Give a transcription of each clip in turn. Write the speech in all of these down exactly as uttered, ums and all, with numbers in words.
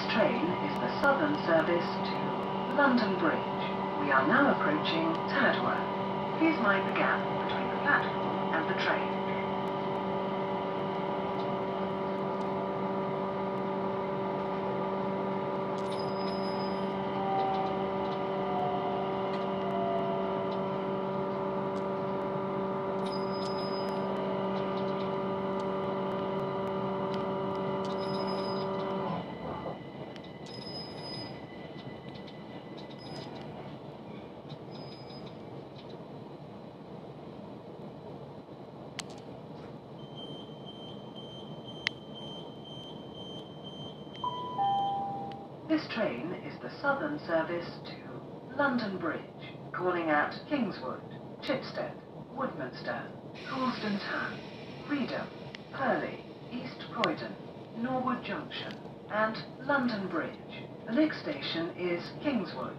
This train is the Southern service to London Bridge. We are now approaching Tadworth. Please mind the gap between the platform and the train. This train is the Southern service to London Bridge, calling at Kingswood, Chipstead, Woodmansterne, Coulsdon Town, Reedham, Purley, East Croydon, Norwood Junction, and London Bridge. The next station is Kingswood.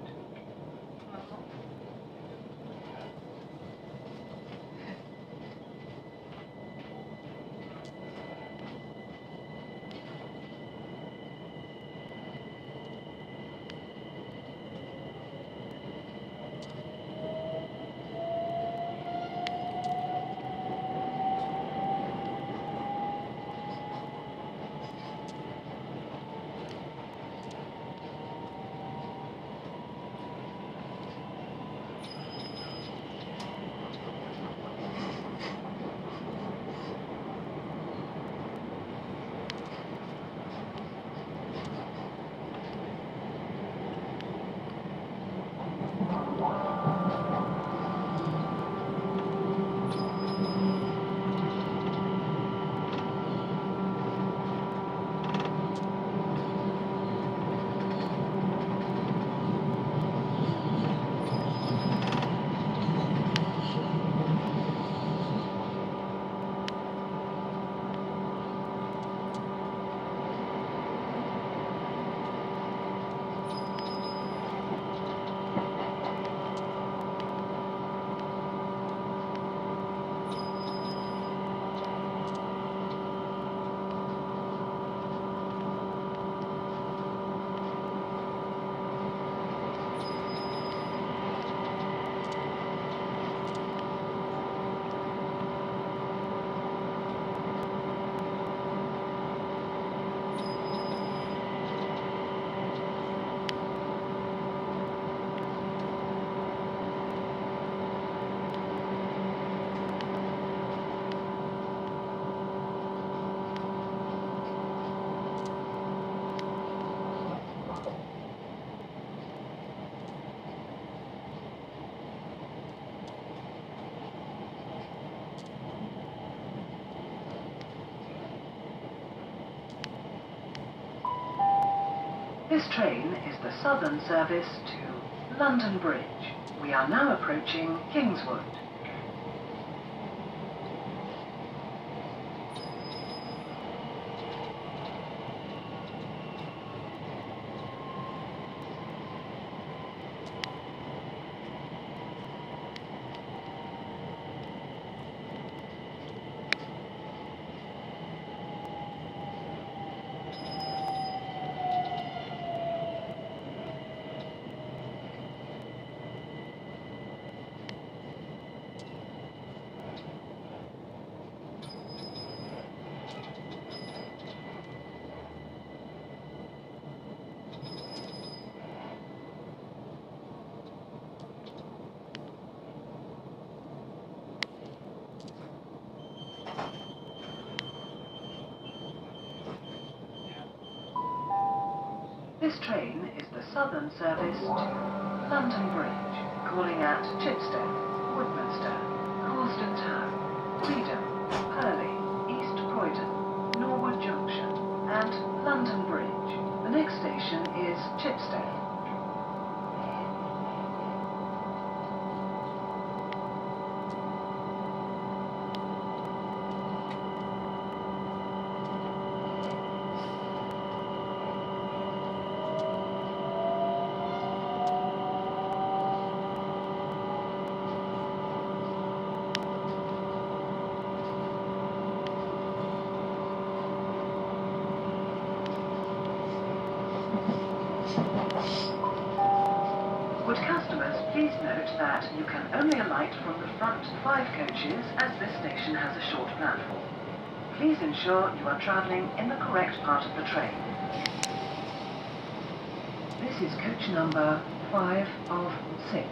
This train is the Southern service to London Bridge. We are now approaching Kingswood. This train is the Southern service to London Bridge, calling at Chipstead, Woodmansterne, Coulsdon Town, Reedham, Purley, East Croydon, Norwood Junction, and London Bridge. The next station is Chipstead. Please note that you can only alight from the front five coaches as this station has a short platform. Please ensure you are travelling in the correct part of the train. This is coach number five of six.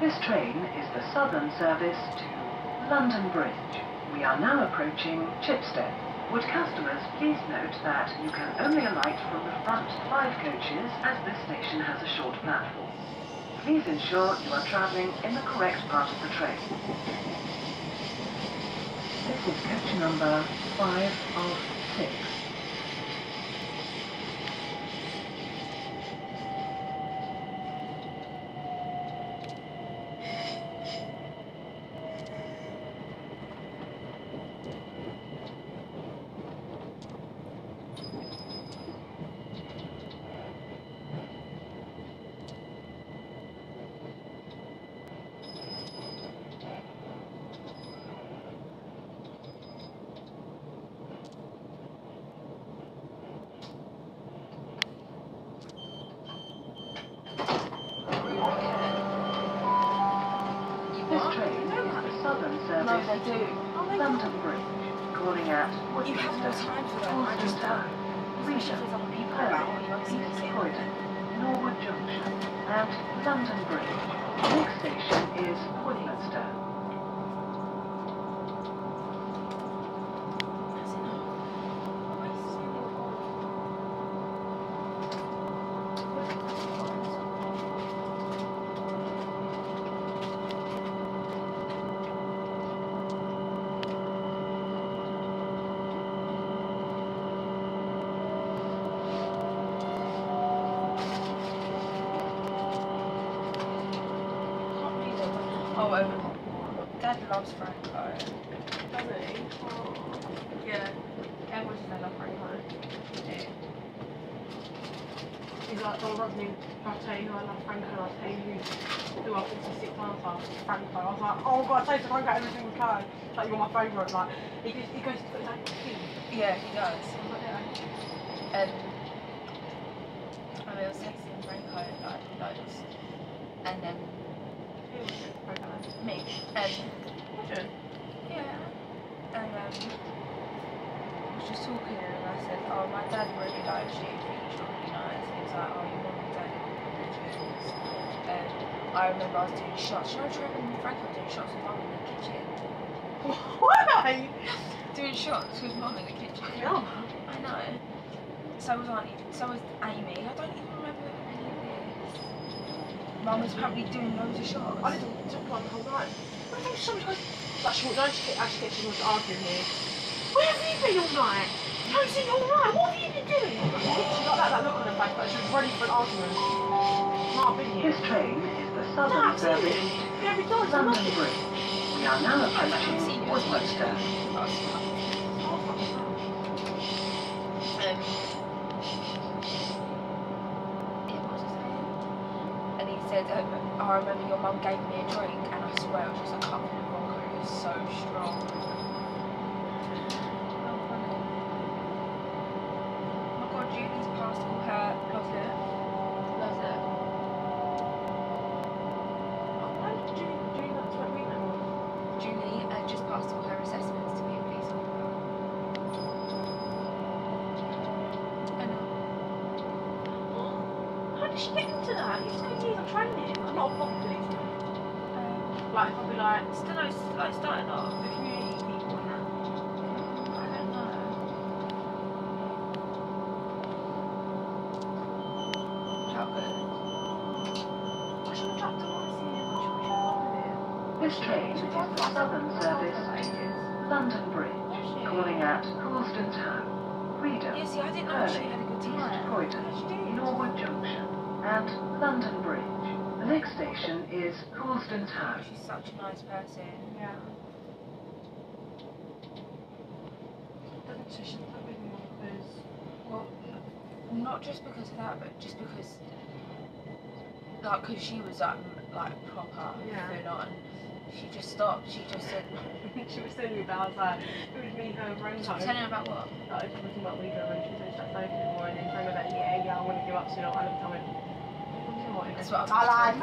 This train is the Southern service to London Bridge. We are now approaching Chipstead. Would customers please note that you can only alight from the front five coaches as this station has a short platform. Please ensure you are travelling in the correct part of the train. This is coach number five of six. Norwood Junction and London Bridge. The next station is Woodmansterne. Oh, um, Dad loves Franco. Does he? Oh. Yeah. Everyone says they love Franco. Yeah. He's like, oh, Rodney, if I tell you who I love Franco, and I tell you who I think to six months after Franco. I was like, oh god, I taste Franco every single time. Like, you're my favourite. Like, he goes, he goes to like, he. Yeah, he does. I was like, yeah. And I mean, I was texting Franco, like, loads. And then. Me. And Roger. Yeah. And um I was just talking to him and I said, oh, my dad really likes you, he's really nice. He was like, oh, your mum and dad are Jews. And I remember I was doing shots. You know, Trevor and Frank were doing shots with mum in the kitchen. Why? Doing shots with mum in the kitchen. No. I know. So was Auntie, so was Amy. I don't even remember any of this. Mum was probably doing loads of shots. I didn't talk like the whole night. I think sometimes, like, she wants to was arguing here. Where have you been all night? You haven't seen all night. What have you been doing? She got that, that look on her face, like she was ready for an argument. Not been here. This train is the Southern no, service. Yeah, we don't London Bridge. We are now approaching Woodmansterne. Um, I remember your mum gave me a drink and I swear it was just a cup of vodka, it was so strong. Oh my god, Julie's past all her, loves it. Loves it. Oh, why did Julie, Julie not let me know? Julie uh, just passed all her assessments to be a police officer. I know. How did she get into that? You training. I'm not a pop policeman. Um, like, I'll be like, still no, like, starting off with community people and that. I don't know. How good. I should have dropped them on the seniors. I should have dropped them in. This train is the Southern service, London Bridge, calling at Coulsdon Town, Reedham, yeah, see, I didn't know Purley, East Croydon, Norwood Junction, and London Bridge. The next station is Coulsdon Town. She's such a nice person. Yeah. I think she shouldn't have been because, well, not just because of that, but just because, like, because she was like, like proper, yeah. Going on. She just stopped. She just said. She was telling me about like it was me her brain time. Telling her about what? Like, I was talking about leaving her and she was like, "Thank you for it." And she was like, "Yeah, yeah, I want to give up." So you know, I looked at her. That's what I like.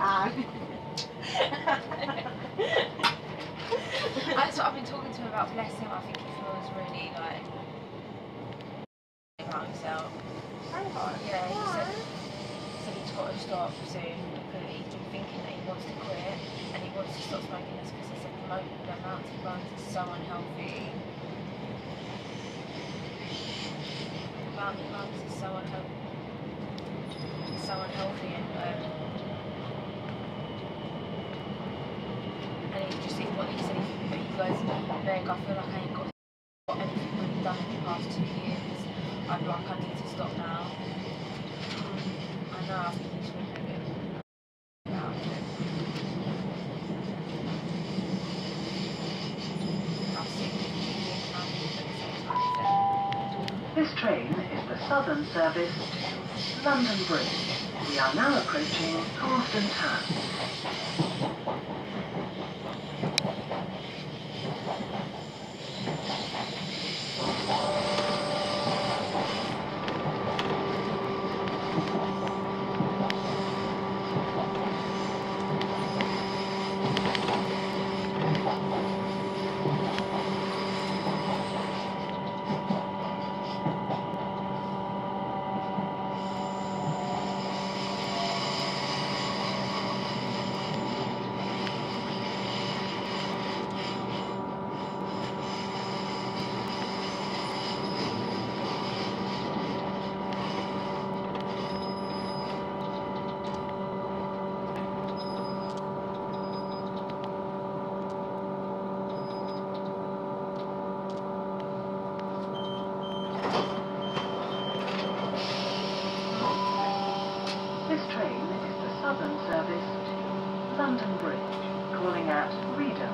That's what I've been talking to him about. Bless him. I think he feels really like about himself. Oh, yeah, he said, he said he's got to stop soon because he's been thinking that he wants to quit and he wants to stop smoking this because he said the amount he runs is so unhealthy. The amount he runs is so unhealthy. So unhealthy and um, and he just said what he said he, he goes Meg, I feel like I ain't got anything really done in the past two years. I'm like I need to stop now. I know I think he's really good. This train is the Southern service to London Bridge. We are now approaching Coulsdon Town. calling at Reedham,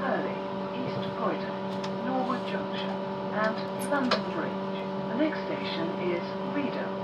Purley, East Croydon, Norwood Junction and London Bridge. The next station is Reedham.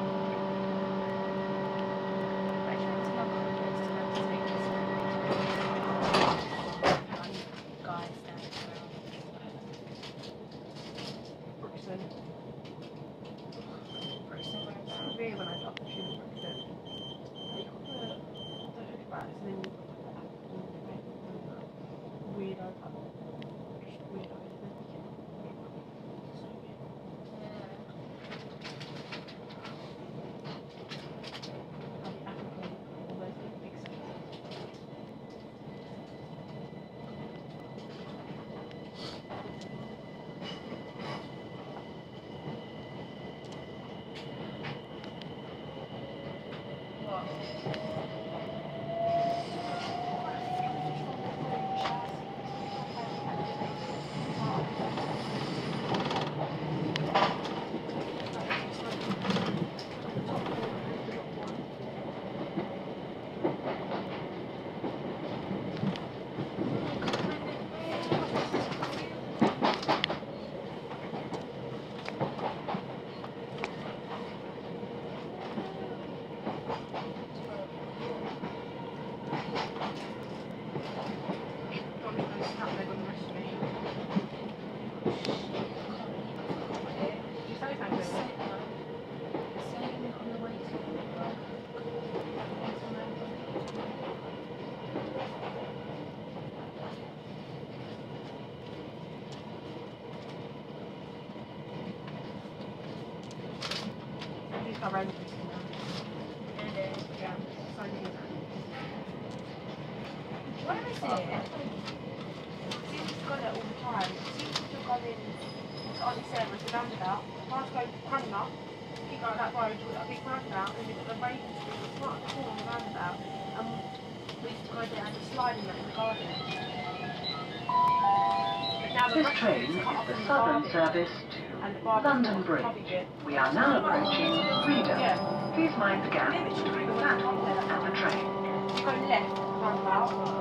This train is the Southern service to London Bridge. We are now approaching Reedham. Yeah. Please mind the gap between the platform and the train. You go left, roundabout.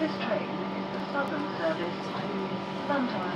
This train is the Southern service to London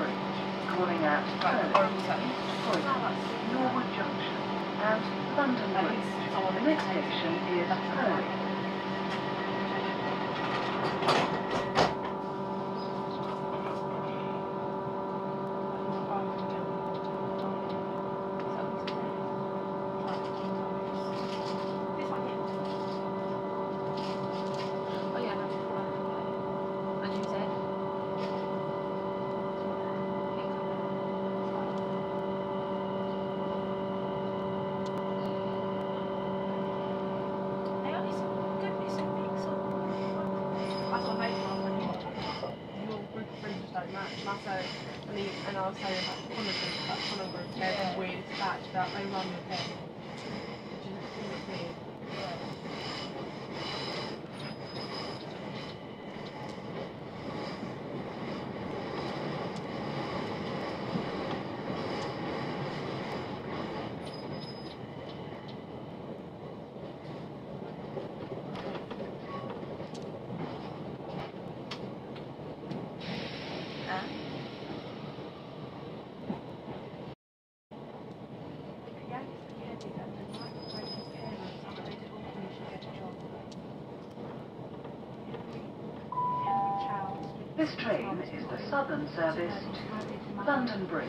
Bridge.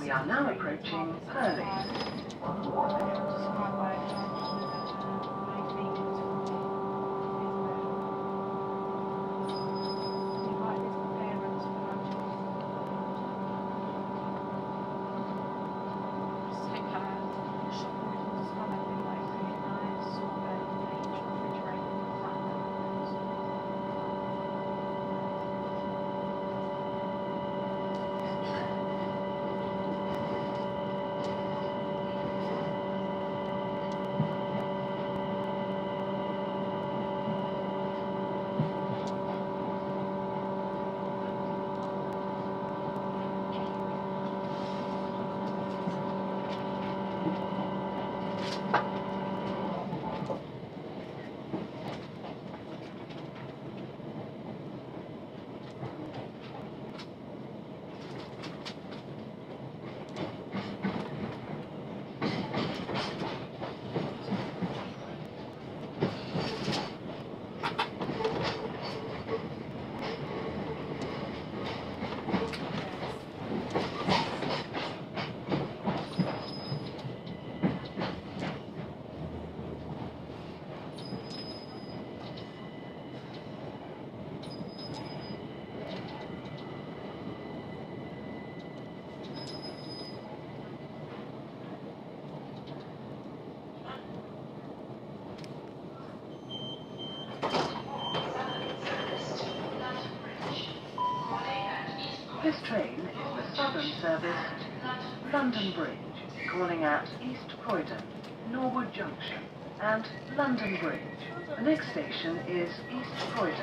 We are now approaching Purley. train is the Southern service London Bridge, calling at East Croydon, Norwood Junction and London Bridge. The next station is East Croydon.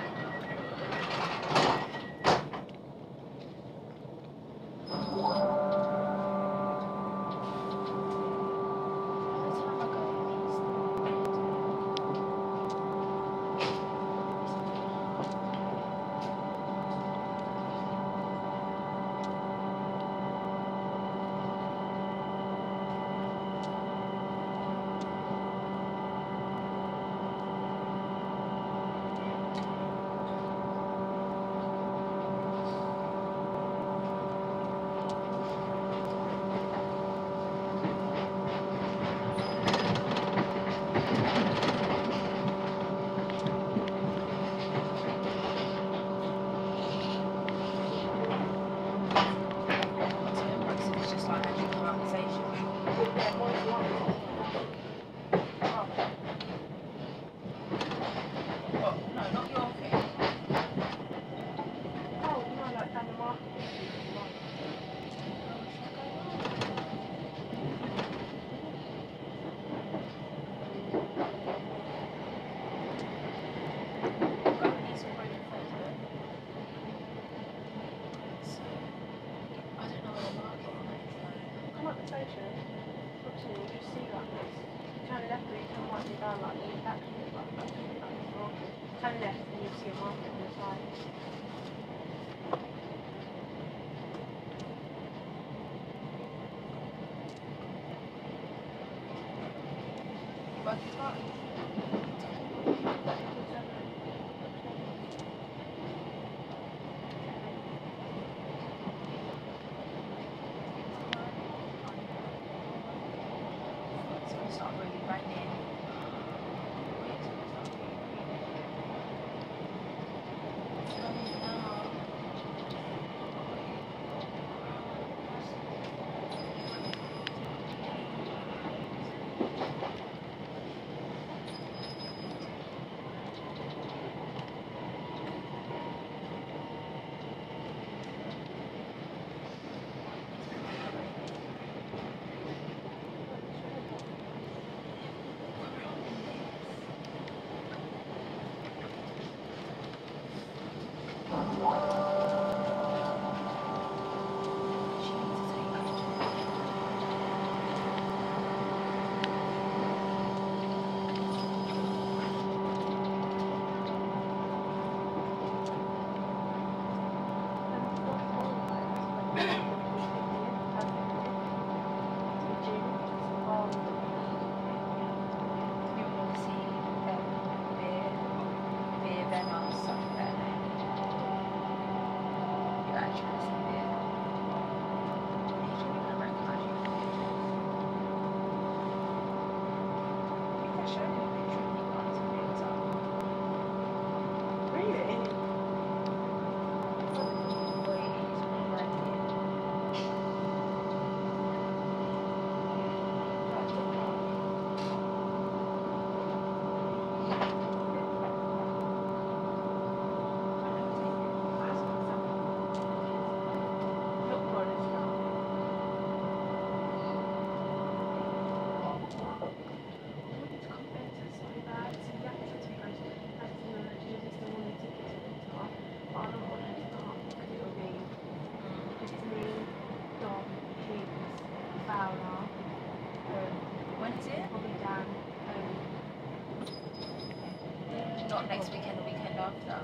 Next weekend, the weekend after.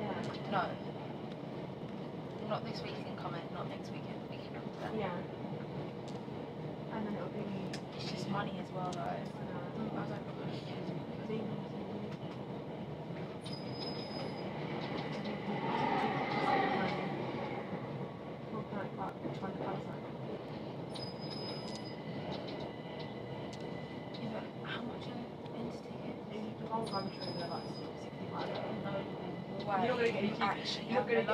Yeah. No. Not this weekend coming. Not next weekend. The weekend after. Yeah. And then it'll be. It's just money as well, though. I know. I don't know. Actually, you're not going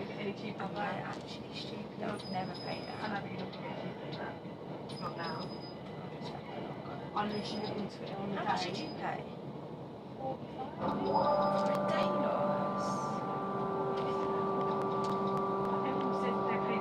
to get any cheaper than that. I'm actually stupid. I would never pay that. I know, but you're not going to get any cheaper than that. Not now. I literally looked into it on the day. How much did you pay? forty-five. Ridiculous. I think people said they paid.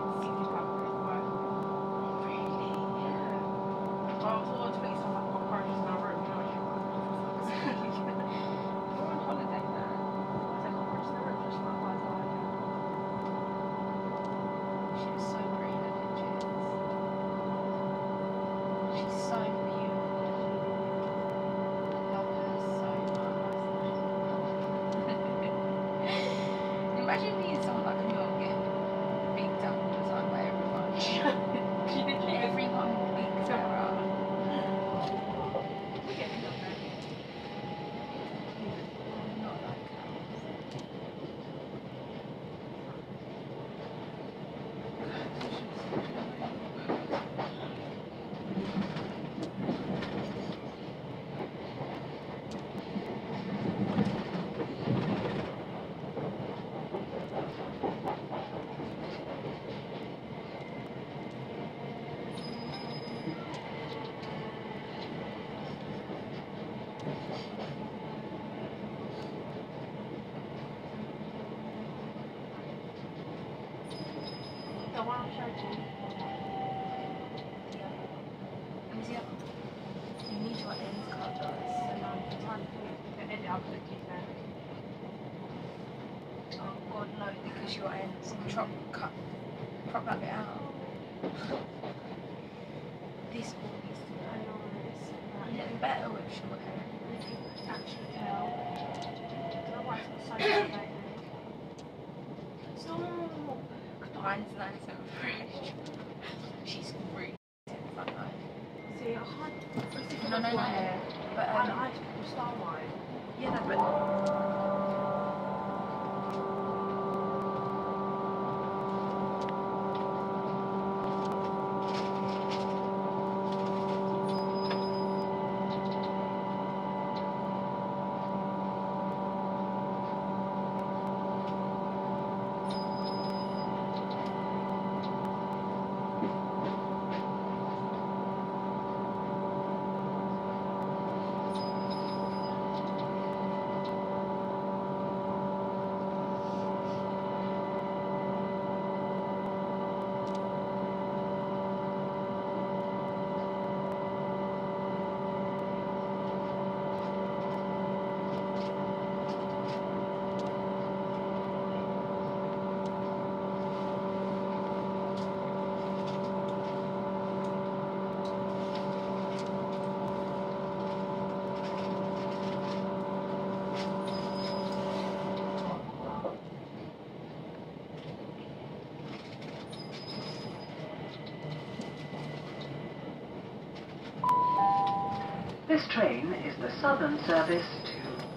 This train is the Southern service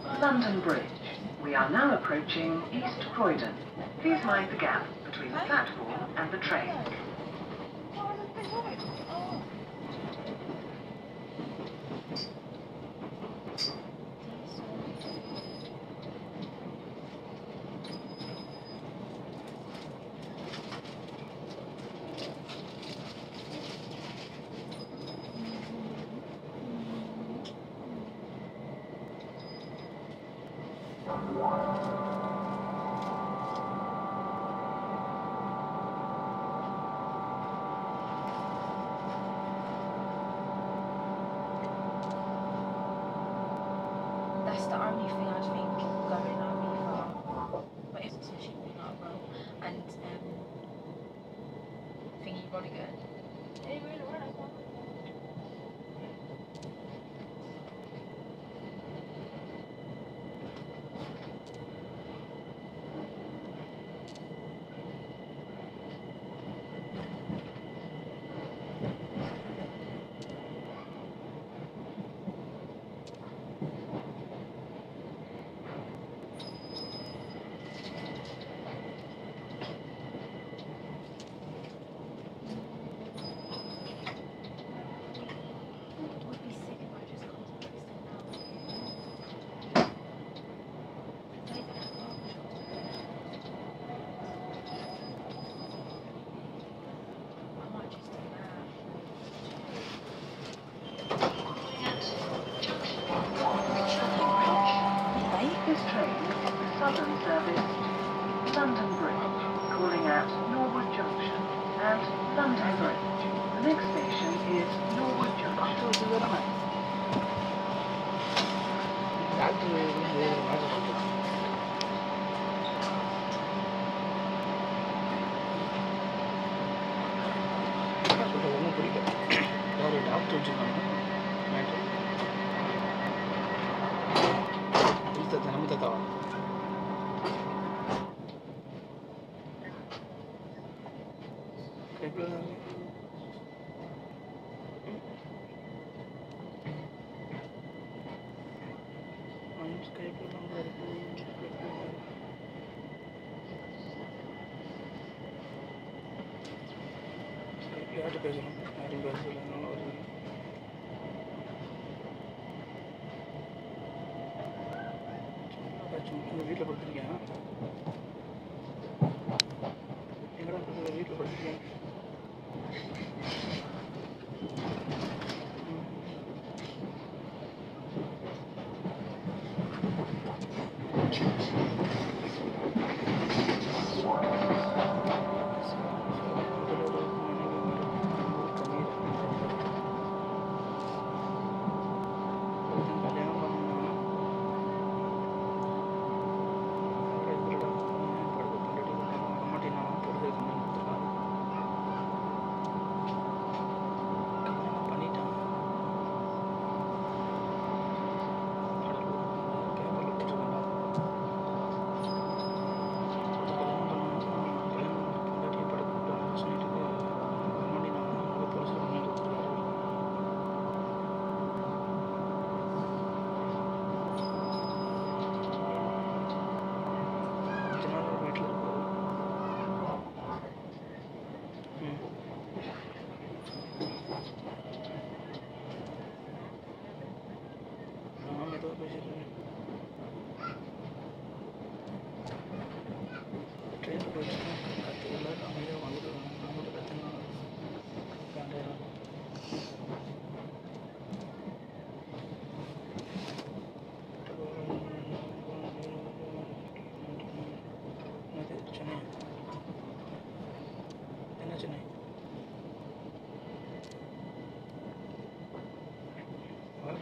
to London Bridge. We are now approaching East Croydon. Please mind the gap between the platform and the train. Southern service, London Bridge, calling at Norwood Junction. and from Tadworth. The next station is Norwood Junction.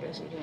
Yes, it is.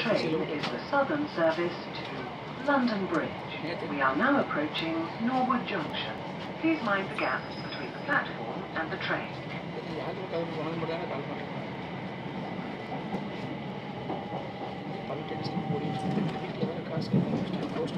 train is the Southern service to London Bridge. We are now approaching Norwood Junction. Please mind the gap between the platform and the train. Thank you.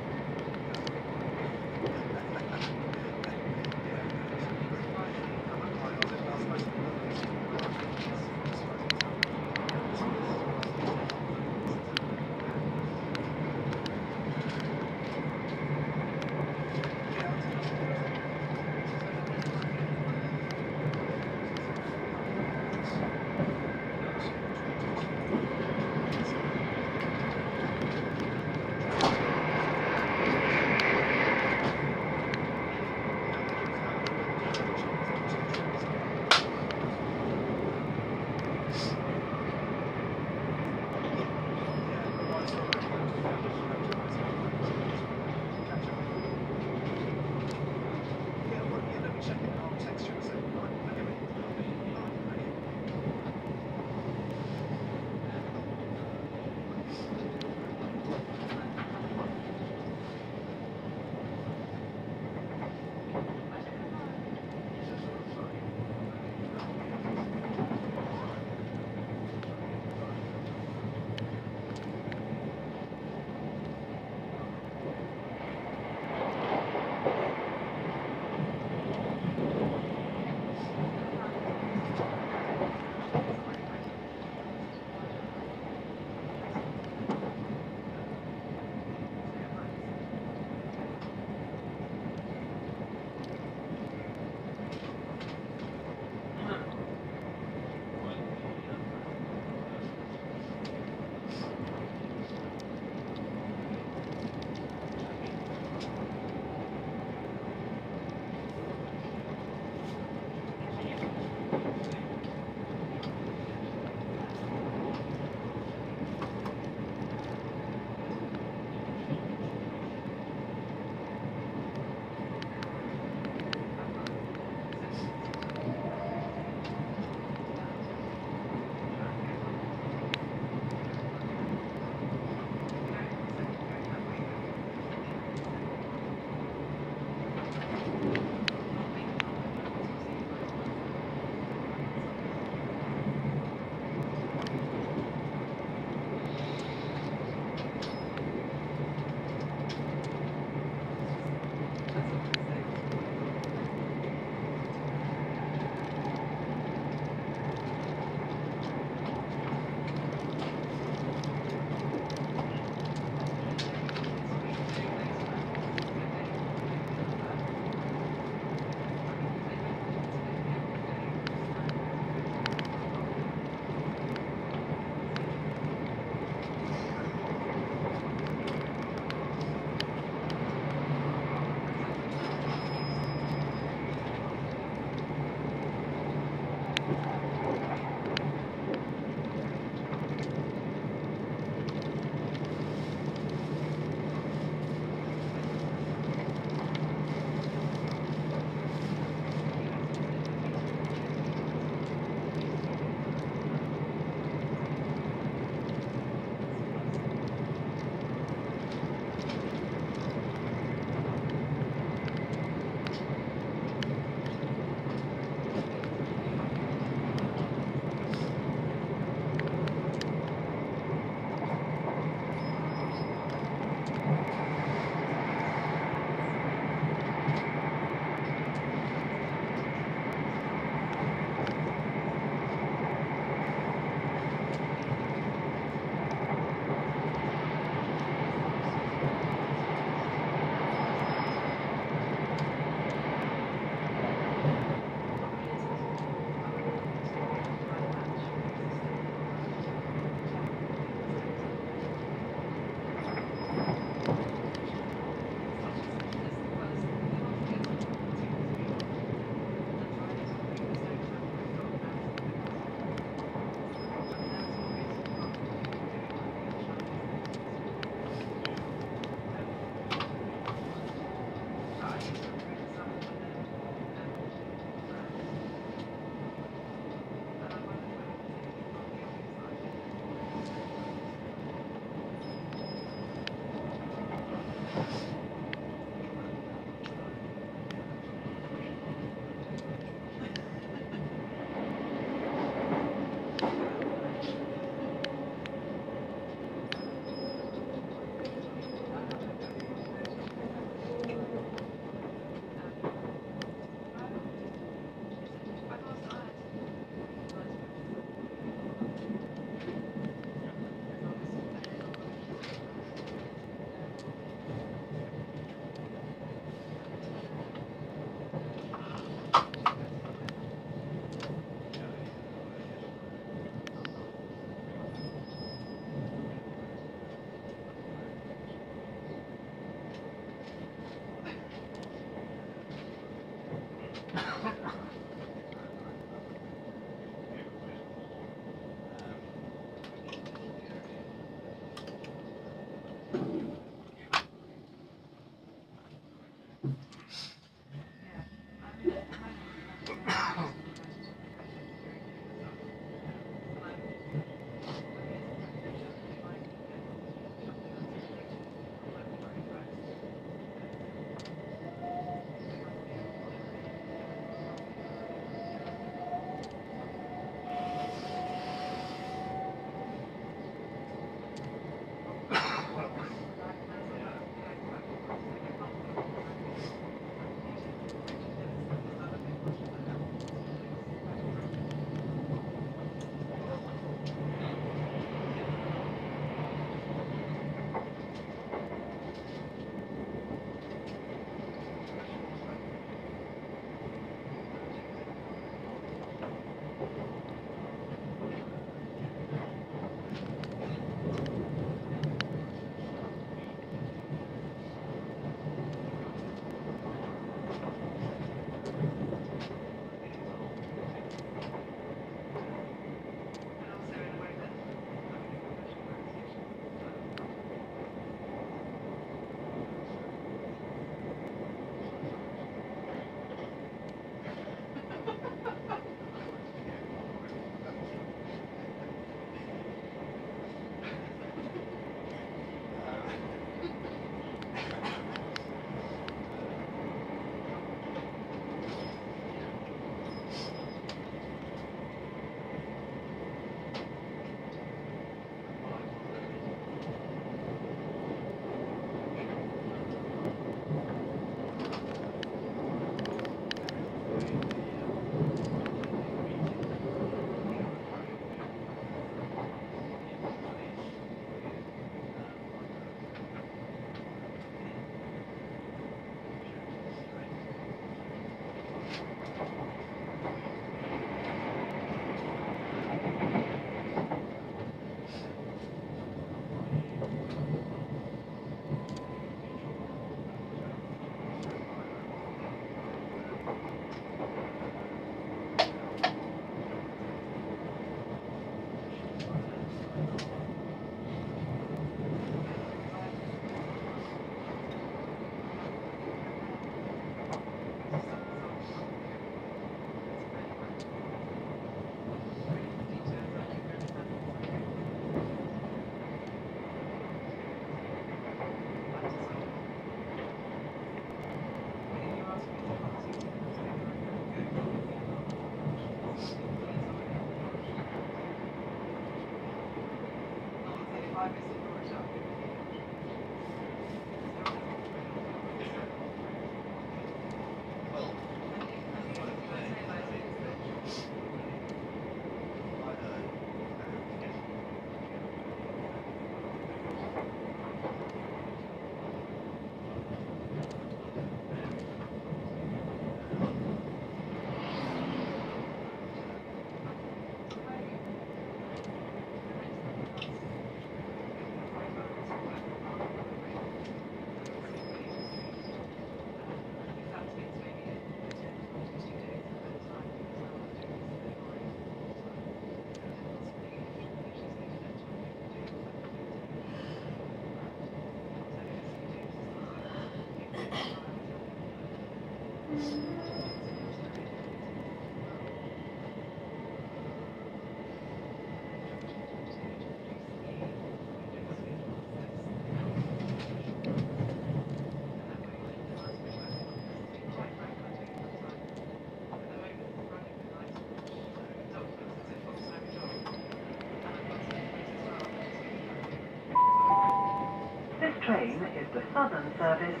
The Southern service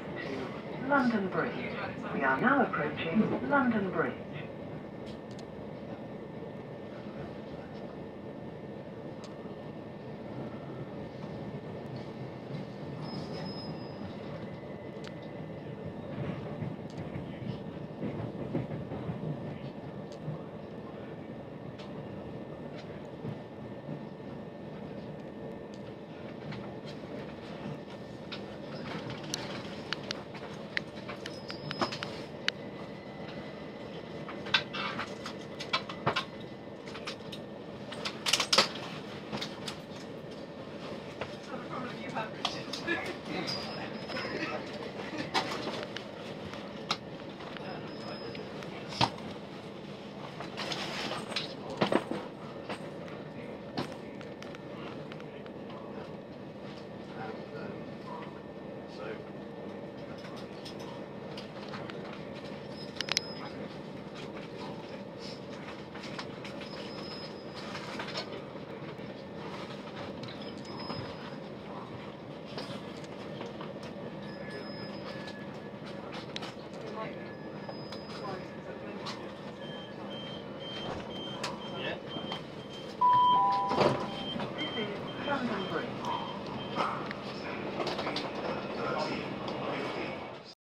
to London Bridge. We are now approaching London Bridge.